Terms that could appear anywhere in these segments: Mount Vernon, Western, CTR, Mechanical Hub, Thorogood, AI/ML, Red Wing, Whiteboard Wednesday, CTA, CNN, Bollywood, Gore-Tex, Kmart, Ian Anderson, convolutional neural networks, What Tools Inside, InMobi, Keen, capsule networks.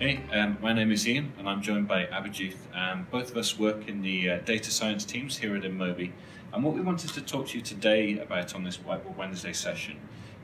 Hey, my name is Ian and I'm joined by Abhijit, and both of us work in the data science teams here at InMobi. And what we wanted to talk to you today about on this Whiteboard Wednesday session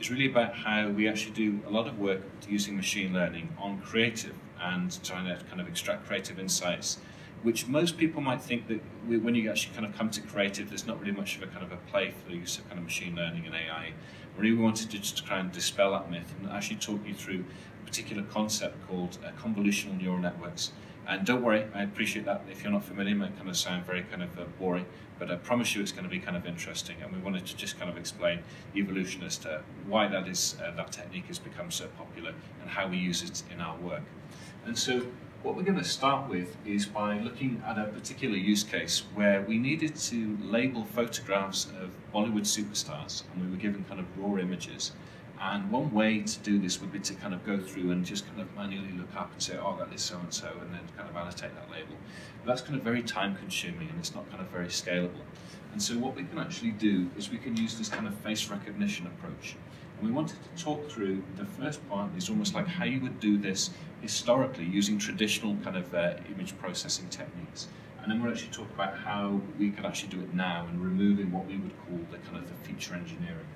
is really about how we actually do a lot of work using machine learning on creative and trying to kind of extract creative insights, which most people might think that when you actually kind of come to creative, there's not really much of a kind of a play for the use of kind of machine learning and AI. Really, we wanted to just try and dispel that myth and actually talk you through particular concept called convolutional neural networks. And don't worry, I appreciate that if you're not familiar, it might kind of sound very kind of boring, but I promise you it's going to be kind of interesting. And we wanted to just kind of explain the evolution as to why that is that technique has become so popular and how we use it in our work. And so what we're going to start with is by looking at a particular use case where we needed to label photographs of Bollywood superstars, and we were given kind of raw images. And one way to do this would be to kind of go through and just kind of manually look up and say, oh, that is so-and-so, and then kind of annotate that label. But that's kind of very time-consuming, and it's not kind of very scalable. And so what we can actually do is we can use this kind of face recognition approach. And we wanted to talk through the first part is almost like how you would do this historically using traditional kind of image processing techniques. And then we'll actually talk about how we could actually do it now and removing what we would call the kind of the feature engineering.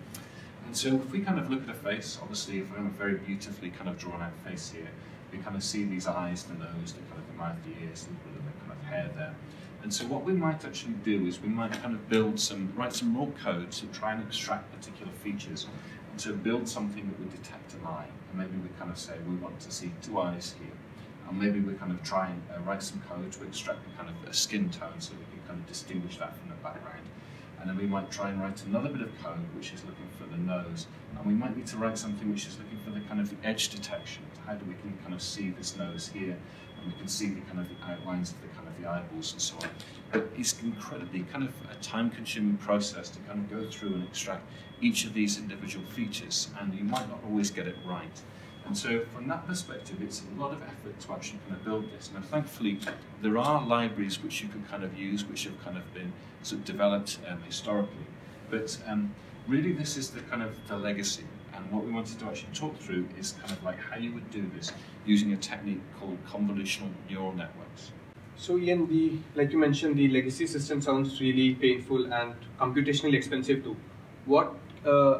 And so if we kind of look at a face, obviously if we have a very beautifully kind of drawn out face here, we kind of see these eyes, the nose, the kind of the mouth, the ears, a little bit of the kind of hair there. And so what we might actually do is we might kind of write some raw code to try and extract particular features. To build something that would detect an eye, and maybe we kind of say we want to see two eyes here, and maybe we kind of try and write some code to extract the kind of a skin tone so we can kind of distinguish that from the background, and then we might try and write another bit of code which is looking for the nose, and we might need to write something which is looking for the kind of the edge detection. How do we can kind of see this nose here, and we can see the kind of the outlines of the kind of the eyeballs and so on. But it's incredibly kind of a time-consuming process to kind of go through and extract each of these individual features, and you might not always get it right. And so from that perspective, it's a lot of effort to actually kind of build this. Now, thankfully, there are libraries which you can kind of use, which have kind of been sort of developed historically. But really, this is the kind of the legacy. And what we wanted to actually talk through is kind of like how you would do this using a technique called convolutional neural networks. So Ian, like you mentioned, the legacy system sounds really painful and computationally expensive too.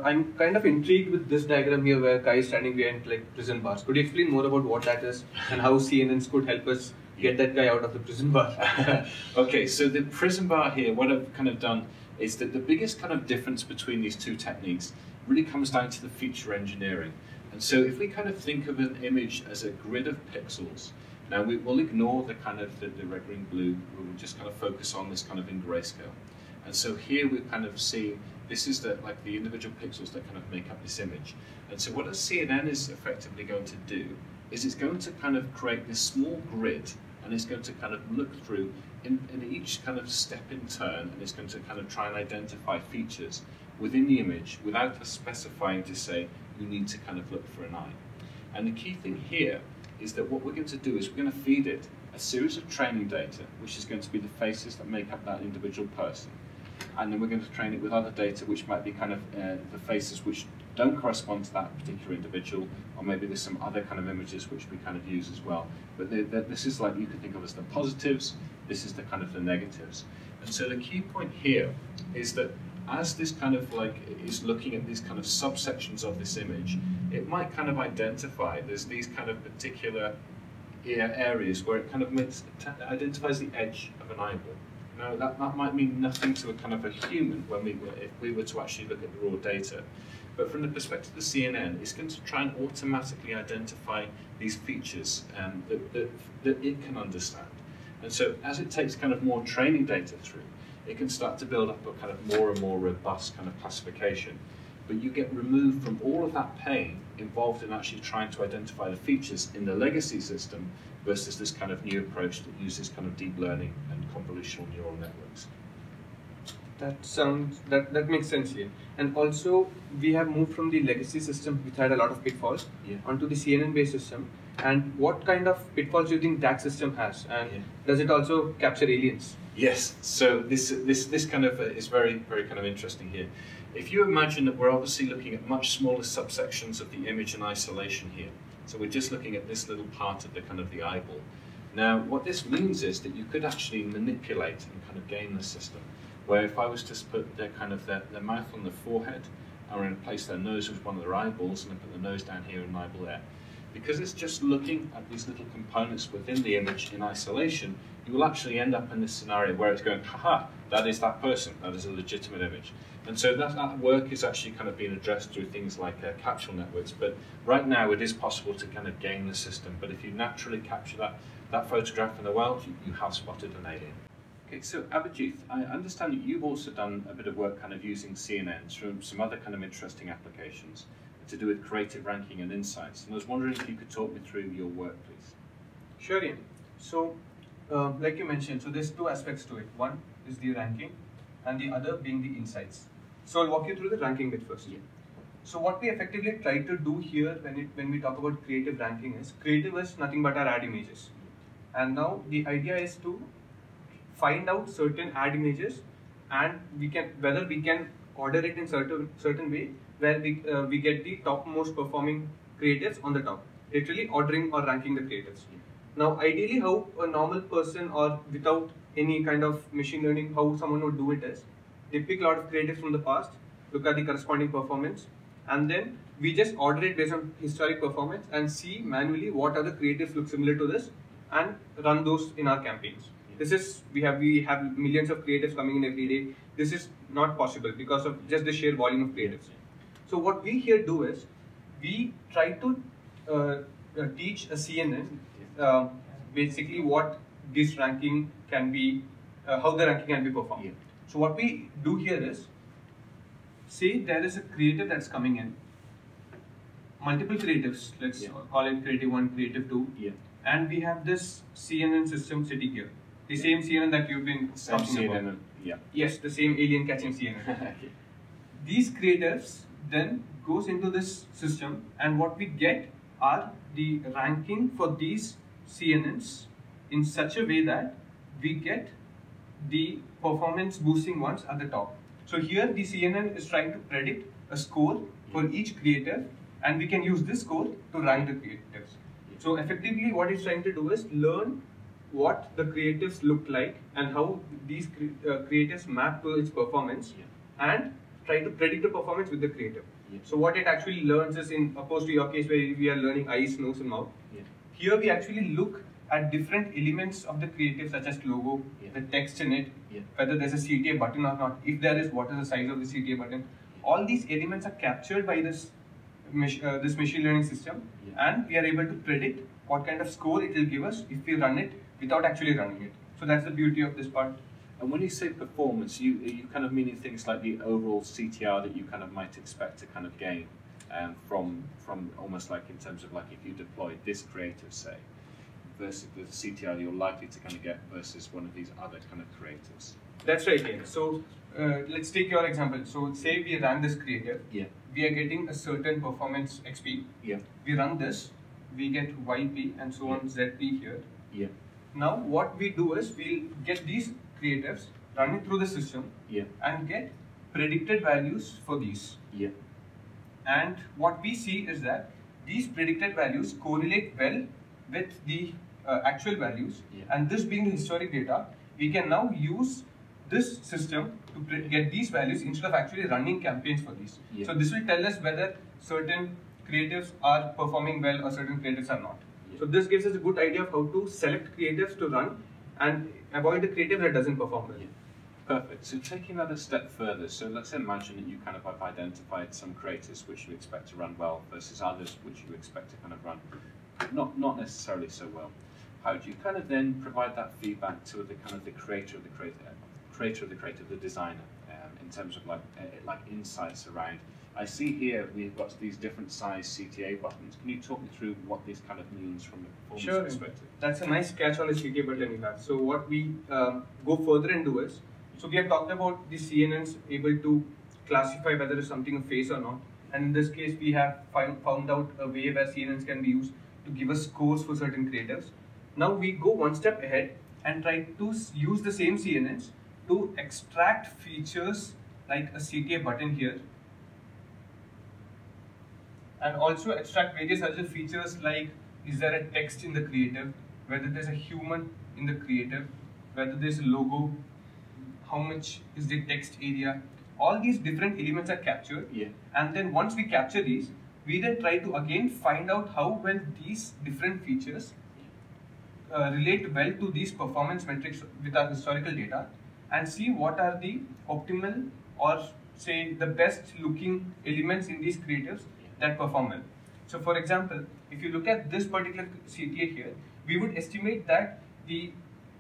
I'm kind of intrigued with this diagram here where Kai is standing behind like prison bars. Could you explain more about what that is and how CNNs could help us get that guy out of the prison bar? Okay, so the prison bar here, what I've kind of done is that the biggest kind of difference between these two techniques really comes down to the feature engineering. And so if we kind of think of an image as a grid of pixels, now we will ignore the kind of the red, green, blue, we'll just kind of focus on this kind of in grayscale. And so here we kind of see, this is the individual pixels that kind of make up this image. And so what a CNN is effectively going to do is it's going to kind of create this small grid, and it's going to kind of look through in each kind of step in turn, and it's going to kind of try and identify features within the image without us specifying to say you need to kind of look for an eye. And the key thing here is that what we're going to do is we're going to feed it a series of training data, which is going to be the faces that make up that individual person. And then we're going to train it with other data which might be kind of the faces which don't correspond to that particular individual, or maybe there's some other kind of images which we kind of use as well. But this is like you could think of as the positives, this is the kind of the negatives. And so the key point here is that as this kind of is looking at these kind of subsections of this image, it might kind of identify there's these kind of particular areas where it kind of identifies the edge of an eyeball. Now, that might mean nothing to a kind of a human when if we were to actually look at the raw data. But from the perspective of the CNN, it's going to try and automatically identify these features that it can understand. And so as it takes kind of more training data through, it can start to build up a kind of more and more robust kind of classification. But you get removed from all of that pain involved in actually trying to identify the features in the legacy system versus this kind of new approach that uses kind of deep learning and convolutional neural networks. That makes sense here. And also, we have moved from the legacy system, which had a lot of pitfalls, onto the CNN-based system. And what kind of pitfalls do you think that system has? And does it also capture aliens? Yes. So this kind of is very, very kind of interesting here. If you imagine that we're obviously looking at much smaller subsections of the image in isolation here, So we're just looking at this little part of the kind of the eyeball. Now, what this means is that you could actually manipulate and kind of game the system, where if I was to put their kind of their mouth on the forehead, I'm going to place their nose with one of their eyeballs, and I put the nose down here and an eyeball there. Because it's just looking at these little components within the image in isolation, you will actually end up in this scenario where it's going, haha, that is that person, that is a legitimate image. And so that work is actually kind of being addressed through things like capsule networks, but right now it is possible to kind of game the system, but if you naturally capture that photograph in the wild, you have spotted an alien. Okay, so Abhijit, I understand that you've also done a bit of work kind of using CNNs from some other kind of interesting applications to do with creative ranking and insights. And I was wondering if you could talk me through your work, please. Sure, Ian. So, like you mentioned, so there's two aspects to it. One is the ranking, and the other being the insights. So I'll walk you through the ranking bit first. Yeah. So what we effectively try to do here when we talk about creative ranking is, creative is nothing but our ad images. And now the idea is to find out certain ad images, and whether we can order it in certain way, where we get the top most performing creatives on the top, literally ordering or ranking the creatives. Yeah. Now, ideally, how a normal person or without any kind of machine learning, how someone would do it is, they pick a lot of creatives from the past, look at the corresponding performance, and then we just order it based on historic performance and see manually what other creatives look similar to this and run those in our campaigns. Yeah. This is, we have millions of creatives coming in every day. This is not possible because of just the sheer volume of creatives. Yeah. So what we here do is, we try to teach a CNN basically what this ranking can be, how the ranking can be performed. Yeah. So what we do here is, say there is a creative that's coming in, multiple creatives, let's call it creative 1, creative 2, and we have this CNN system sitting here. The same CNN that you've been talking about. Yeah. Yes, the same alien catching CNN. Okay. These creatives then goes into this system, and what we get are the ranking for these CNNs in such a way that we get the performance boosting ones at the top. So here the CNN is trying to predict a score for each creative, and we can use this score to rank the creatives. So effectively what it's trying to do is learn what the creatives look like and how these creatives map to its performance, and try to predict the performance with the creative. Yeah. So what it actually learns is, in opposed to your case where we are learning eyes, nose and mouth, here we actually look at different elements of the creative, such as logo, the text in it, whether there's a CTA button or not, if there is, what is the size of the CTA button. All these elements are captured by this machine learning system, and we are able to predict what kind of score it will give us if we run it without actually running it. So that's the beauty of this part. And when you say performance, you kind of meaning things like the overall CTR that you kind of might expect to kind of gain from almost like in terms of like if you deploy this creative, say, versus the CTR you're likely to kind of get versus one of these other kind of creatives. That's right, Ian. So let's take your example. So say we ran this creative. Yeah. We are getting a certain performance XP. Yeah. We run this, we get YP and so on, ZP here. Yeah. Now what we do is we'll get these creatives, run it through the system, and get predicted values for these. Yeah. And what we see is that these predicted values correlate well with the actual values, and this being the historic data, we can now use this system to get these values instead of actually running campaigns for these. Yeah. So this will tell us whether certain creatives are performing well or certain creatives are not. Yeah. So this gives us a good idea of how to select creatives to run and avoid the creative that doesn't perform well. Yeah. Perfect. So taking that a step further, so let's imagine that you kind of have identified some creatives which you expect to run well versus others which you expect to kind of run not necessarily so well. How do you kind of then provide that feedback to the kind of the creator of the creative, the designer, in terms of like insights around? I see here we've got these different size CTA buttons. Can you talk me through what this kind of means from a performance perspective? Sure. That's a nice catch on the CTA button you have. So what we go further and do is, so we have talked about the CNNs able to classify whether it's something a face or not. And in this case, we have found out a way where CNNs can be used to give us scores for certain creatives. Now we go one step ahead and try to use the same CNNs to extract features like a CTA button here, and also extract various other features like is there a text in the creative, whether there's a human in the creative, whether there's a logo, how much is the text area. All these different elements are captured, and then once we capture these, we then try to again find out how well these different features relate well to these performance metrics with our historical data, and see what are the optimal or say the best looking elements in these creatives that perform well. So for example, if you look at this particular CTA here, we would estimate that the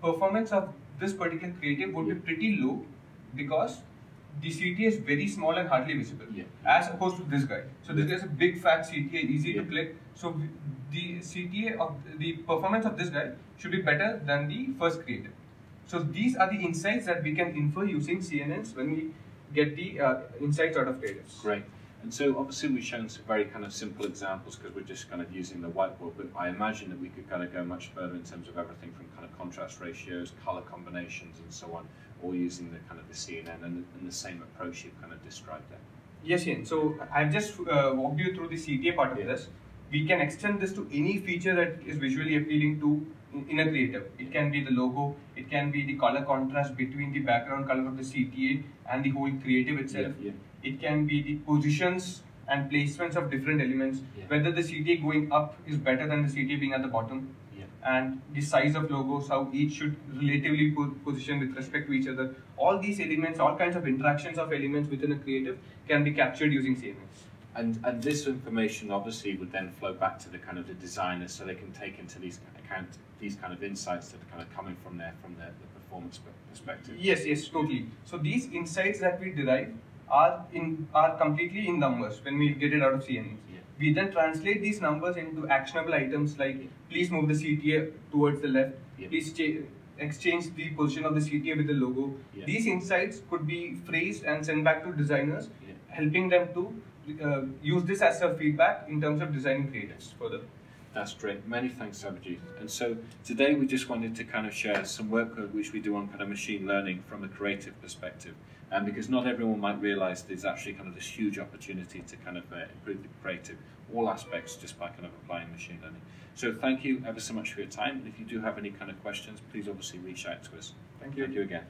performance of this particular creative would be pretty low because the CTA is very small and hardly visible, as opposed to this guy. So this is a big fat CTA, easy to click. So the CTA of the performance of this guy should be better than the first creative. So these are the insights that we can infer using CNNs when we get the insights out of creatives. Great. And so obviously we've shown some very kind of simple examples because we're just kind of using the whiteboard, but I imagine that we could kind of go much further in terms of everything from kind of contrast ratios, color combinations and so on, all using the kind of the CNN and the same approach you've kind of described there. Yes, Ian. So I've just walked you through the CTA part of this. We can extend this to any feature that is visually appealing to in a creative. It can be the logo, it can be the color contrast between the background color of the CTA and the whole creative itself. It can be the positions and placements of different elements, whether the CTA going up is better than the CTA being at the bottom, and the size of logos, how each should relatively position with respect to each other. All these elements, all kinds of interactions of elements within a creative can be captured using CNNs. And this information obviously would then flow back to the kind of the designers, so they can take into these account these kind of insights that are kind of coming from their the performance perspective. Yes, yes, totally. So these insights that we derive are completely in numbers when we get it out of CNNs. We then translate these numbers into actionable items like please move the CTA towards the left, please exchange the position of the CTA with the logo. These insights could be phrased and sent back to designers, helping them to use this as a feedback in terms of designing creatives further. That's great. Many thanks, Sabajit. And so today we just wanted to kind of share some work which we do on kind of machine learning from a creative perspective, and because not everyone might realize there's actually kind of this huge opportunity to kind of improve the creative, all aspects, just by kind of applying machine learning. So thank you ever so much for your time. And if you do have any kind of questions, please obviously reach out to us. Thank you again.